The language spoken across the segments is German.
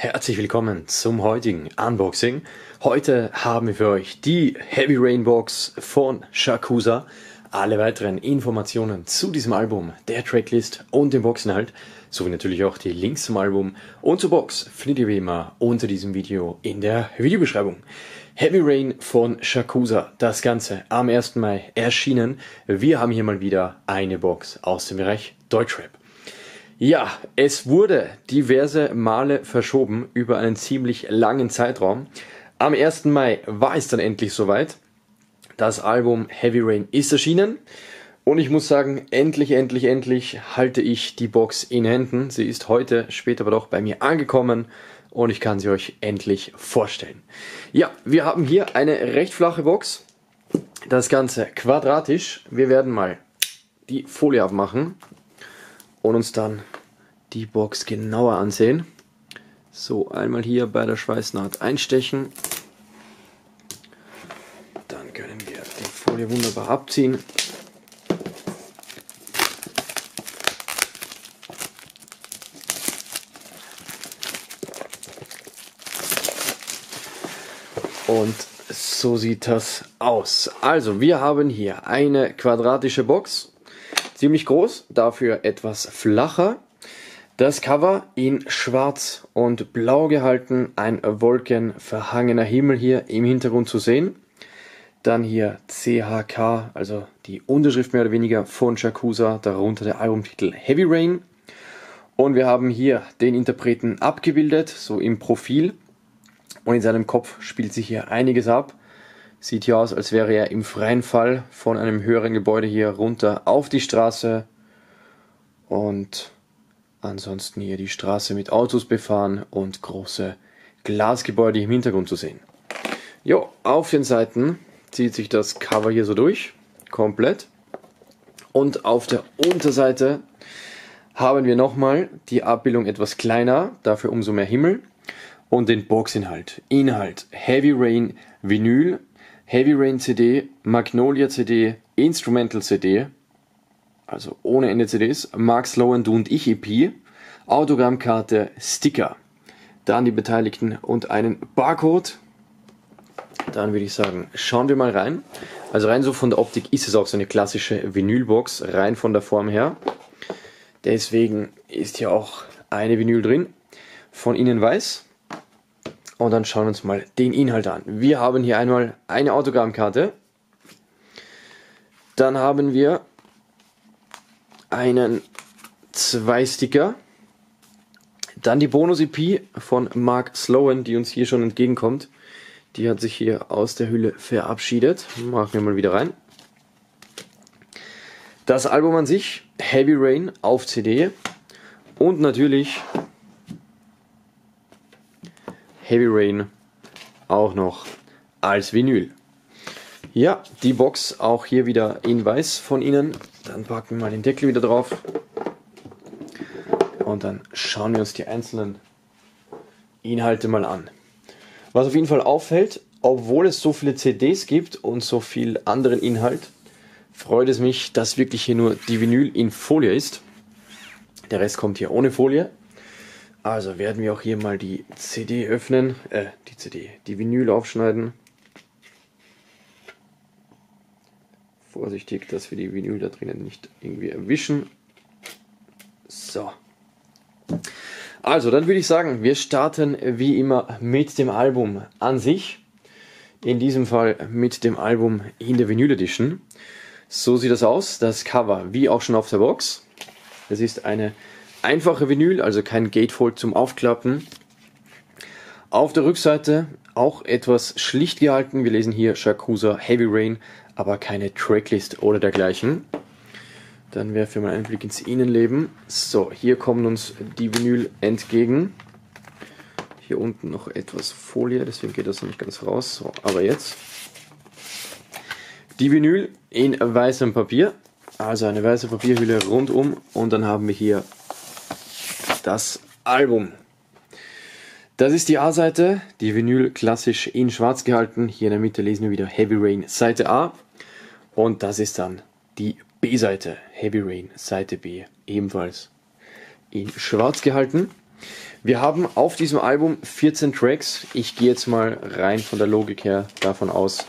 Herzlich willkommen zum heutigen Unboxing. Heute haben wir für euch die Heavy Rain Box von Chakuza. Alle weiteren Informationen zu diesem Album, der Tracklist und dem Boxinhalt, sowie natürlich auch die Links zum Album und zur Box findet ihr wie immer unter diesem Video in der Videobeschreibung. Heavy Rain von Chakuza, das Ganze am 1. Mai erschienen. Wir haben hier mal wieder eine Box aus dem Bereich Deutschrap. Ja, es wurde diverse Male verschoben über einen ziemlich langen Zeitraum. Am 1. Mai war es dann endlich soweit. Das Album Heavy Rain ist erschienen. Und ich muss sagen, endlich halte ich die Box in Händen. Sie ist heute, später aber doch bei mir angekommen und ich kann sie euch endlich vorstellen. Ja, wir haben hier eine recht flache Box. Das Ganze quadratisch. Wir werden mal die Folie abmachen und uns dann die Box genauer ansehen. So, einmal hier bei der Schweißnaht einstechen. Dann können wir die Folie wunderbar abziehen. Und so sieht das aus. Also, wir haben hier eine quadratische Box. Ziemlich groß, dafür etwas flacher. Das Cover in schwarz und blau gehalten, ein wolkenverhangener Himmel hier im Hintergrund zu sehen. Dann hier CHK, also die Unterschrift mehr oder weniger von Chakuza, darunter der Albumtitel Heavy Rain. Und wir haben hier den Interpreten abgebildet, so im Profil. Und in seinem Kopf spielt sich hier einiges ab. Sieht hier aus, als wäre er im freien Fall von einem höheren Gebäude hier runter auf die Straße. Und ansonsten hier die Straße mit Autos befahren und große Glasgebäude im Hintergrund zu sehen. Jo, auf den Seiten zieht sich das Cover hier so durch, komplett. Und auf der Unterseite haben wir nochmal die Abbildung etwas kleiner, dafür umso mehr Himmel. Und den Boxinhalt. Inhalt Heavy Rain Vinyl, Heavy Rain CD, Magnolia CD, Instrumental CD, also ohne Ende CDs, Marc Sloan, Du und Ich EP, Autogrammkarte, Sticker, dann die Beteiligten und einen Barcode. Dann würde ich sagen, schauen wir mal rein. Also rein so von der Optik ist es auch so eine klassische Vinylbox, rein von der Form her. Deswegen ist hier auch eine Vinyl drin, von innen weiß. Und dann schauen wir uns mal den Inhalt an. Wir haben hier einmal eine Autogrammkarte. Dann haben wir zwei Sticker. Dann die Bonus-EP von Marc Sloan, die uns hier schon entgegenkommt. Die hat sich hier aus der Hülle verabschiedet. Machen wir mal wieder rein. Das Album an sich, Heavy Rain auf CD. Und natürlich Heavy Rain auch noch als Vinyl. Ja, die Box auch hier wieder in weiß von innen. Dann packen wir mal den Deckel wieder drauf. Und dann schauen wir uns die einzelnen Inhalte mal an. Was auf jeden Fall auffällt, obwohl es so viele CDs gibt und so viel anderen Inhalt, freut es mich, dass wirklich hier nur die Vinyl in Folie ist. Der Rest kommt hier ohne Folie. Also werden wir auch hier mal die CD öffnen, die Vinyl aufschneiden. Vorsichtig, dass wir die Vinyl da drinnen nicht irgendwie erwischen. So. Also, dann würde ich sagen, wir starten wie immer mit dem Album an sich. In diesem Fall mit dem Album in der Vinyl Edition. So sieht das aus, das Cover, wie auch schon auf der Box. Das ist eine einfache Vinyl, also kein Gatefold zum Aufklappen. Auf der Rückseite auch etwas schlicht gehalten. Wir lesen hier Chakuza Heavy Rain, aber keine Tracklist oder dergleichen. Dann werfen wir mal einen Blick ins Innenleben. So, hier kommen uns die Vinyl entgegen. Hier unten noch etwas Folie, deswegen geht das noch nicht ganz raus. So, aber jetzt die Vinyl in weißem Papier. Also eine weiße Papierhülle rundum und dann haben wir hier das Album. Das ist die A-Seite, die Vinyl klassisch in schwarz gehalten. Hier in der Mitte lesen wir wieder Heavy Rain Seite A. Und das ist dann die B-Seite, Heavy Rain Seite B, ebenfalls in schwarz gehalten. Wir haben auf diesem Album 14 Tracks. Ich gehe jetzt mal rein von der Logik her davon aus,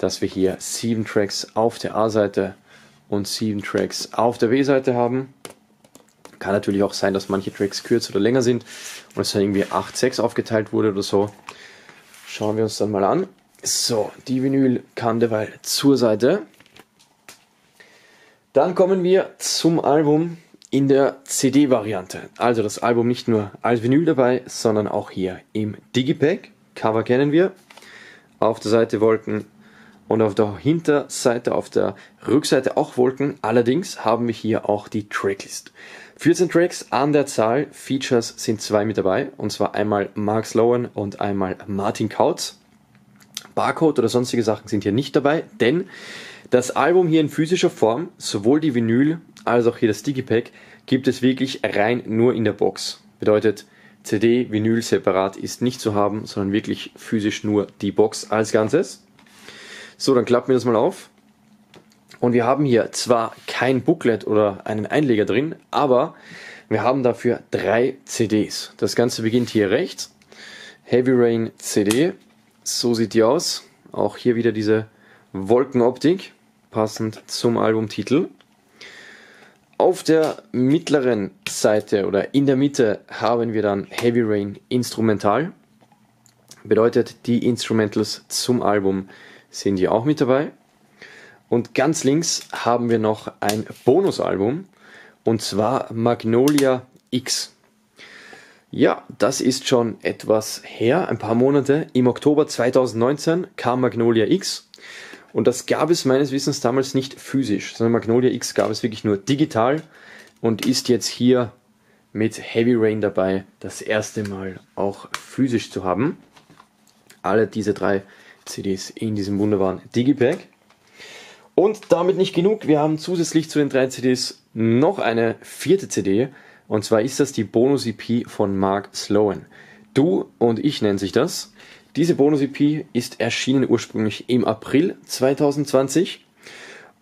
dass wir hier 7 Tracks auf der A-Seite und 7 Tracks auf der B-Seite haben. Kann natürlich auch sein, dass manche Tracks kürzer oder länger sind und es dann irgendwie 8/6 aufgeteilt wurde oder so. Schauen wir uns dann mal an. So, die Vinyl kam derweil zur Seite. Dann kommen wir zum Album in der CD-Variante. Also das Album nicht nur als Vinyl dabei, sondern auch hier im Digipack. Cover kennen wir. Auf der Seite Wolken und auf der Hinterseite, auf der Rückseite auch Wolken. Allerdings haben wir hier auch die Tracklist. 14 Tracks an der Zahl, Features sind 2 mit dabei, und zwar einmal Marc Sloan und einmal Martin Kautz. Barcode oder sonstige Sachen sind hier nicht dabei, denn das Album hier in physischer Form, sowohl die Vinyl als auch hier das Digipack, gibt es wirklich rein nur in der Box. Bedeutet, CD, Vinyl separat ist nicht zu haben, sondern wirklich physisch nur die Box als Ganzes. So, dann klappen wir das mal auf. Und wir haben hier zwar kein Booklet oder einen Einleger drin, aber wir haben dafür 3 CDs. Das Ganze beginnt hier rechts. Heavy Rain CD. So sieht die aus. Auch hier wieder diese Wolkenoptik, passend zum Albumtitel. Auf der mittleren Seite oder in der Mitte haben wir dann Heavy Rain Instrumental. Bedeutet, die Instrumentals zum Album sind hier auch mit dabei. Und ganz links haben wir noch ein Bonusalbum, und zwar Magnolia X. Ja, das ist schon etwas her, ein paar Monate. Im Oktober 2019 kam Magnolia X, und das gab es meines Wissens damals nicht physisch, sondern Magnolia X gab es wirklich nur digital und ist jetzt hier mit Heavy Rain dabei, das erste Mal auch physisch zu haben. Alle diese 3 CDs in diesem wunderbaren Digipack. Und damit nicht genug, wir haben zusätzlich zu den 3 CDs noch eine 4. CD, und zwar ist das die Bonus-EP von Marc Sloan. Du und Ich nennt sich das. Diese Bonus-EP ist erschienen ursprünglich im April 2020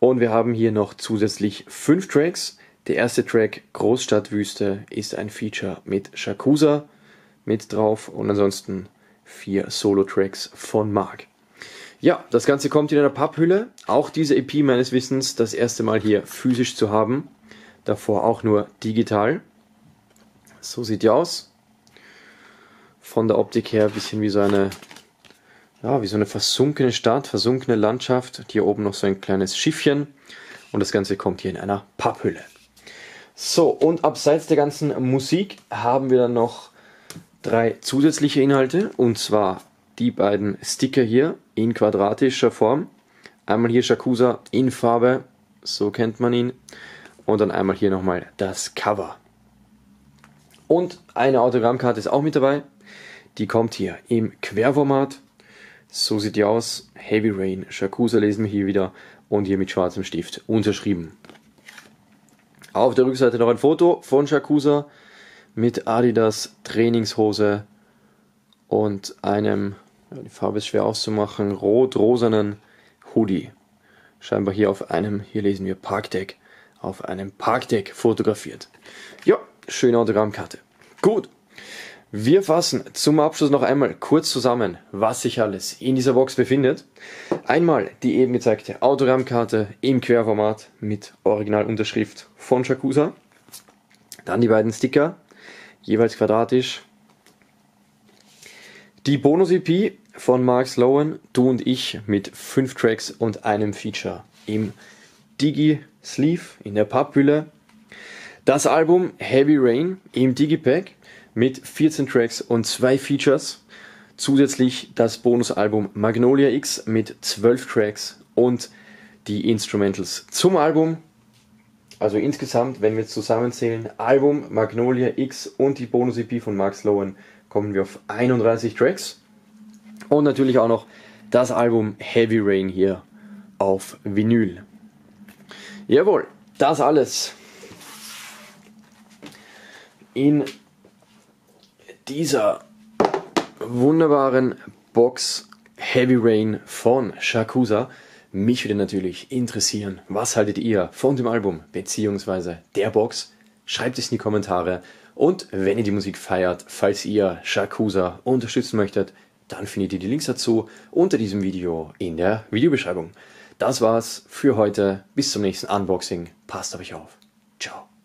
und wir haben hier noch zusätzlich 5 Tracks. Der erste Track, Großstadtwüste, ist ein Feature mit Chakuza mit drauf und ansonsten 4 Solo-Tracks von Marc. Ja, das Ganze kommt in einer Papphülle. Auch diese EP meines Wissens das erste Mal hier physisch zu haben. Davor auch nur digital. So sieht die aus. Von der Optik her ein bisschen wie so eine, ja, wie so eine versunkene Stadt, versunkene Landschaft. Hier oben noch so ein kleines Schiffchen. Und das Ganze kommt hier in einer Papphülle. So, und abseits der ganzen Musik haben wir dann noch 3 zusätzliche Inhalte. Und zwar die beiden Sticker hier in quadratischer Form. Einmal hier Chakuza in Farbe, so kennt man ihn. Und dann einmal hier nochmal das Cover. Und eine Autogrammkarte ist auch mit dabei. Die kommt hier im Querformat. So sieht die aus. Heavy Rain, Chakuza lesen wir hier wieder. Und hier mit schwarzem Stift unterschrieben. Auf der Rückseite noch ein Foto von Chakuza mit Adidas Trainingshose und einem, die Farbe ist schwer auszumachen, rot-rosanen Hoodie. Scheinbar hier auf einem, hier lesen wir Parkdeck, auf einem Parkdeck fotografiert. Ja, schöne Autogrammkarte. Gut, wir fassen zum Abschluss noch einmal kurz zusammen, was sich alles in dieser Box befindet. Einmal die eben gezeigte Autogrammkarte im Querformat mit Originalunterschrift von Chakuza. Dann die beiden Sticker, jeweils quadratisch. Die Bonus-EP von Marc Sloan, Du und Ich, mit 5 Tracks und einem Feature im Digi-Sleeve, in der Papphülle. Das Album Heavy Rain im Digipack mit 14 Tracks und 2 Features. Zusätzlich das Bonusalbum Magnolia X mit 12 Tracks und die Instrumentals zum Album. Also insgesamt, wenn wir jetzt zusammenzählen, Album, Magnolia X und die Bonus-EP von Marc Sloan, kommen wir auf 31 Tracks und natürlich auch noch das Album Heavy Rain hier auf Vinyl. Jawohl, das alles in dieser wunderbaren Box Heavy Rain von Chakuza. Mich würde natürlich interessieren, was haltet ihr von dem Album bzw. der Box? Schreibt es in die Kommentare. Und wenn ihr die Musik feiert, falls ihr Chakuza unterstützen möchtet, dann findet ihr die Links dazu unter diesem Video in der Videobeschreibung. Das war's für heute. Bis zum nächsten Unboxing. Passt auf euch auf. Ciao.